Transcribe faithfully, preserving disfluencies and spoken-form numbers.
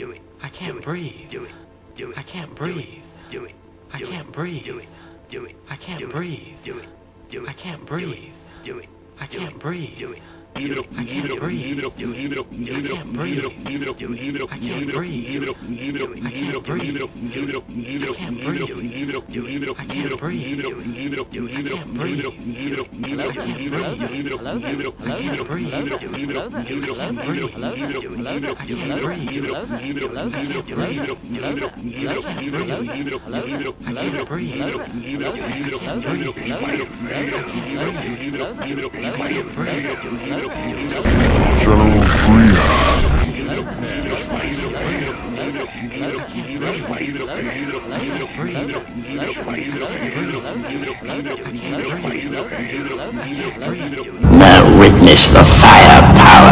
Do it. I can't breathe. Do it. Do it. I can't breathe. Do it. I can't breathe. Do it. Do it. I can't breathe. Do it. Do it. I can't breathe. Do it. I can't breathe. Do it. I can't breathe. I can't breathe. I can't breathe. I can't breathe. I can't breathe. I can't breathe. I can't breathe. Hello there. Hello there. Hello there. Hello there. Hello there. Hello there. Now witness the firepower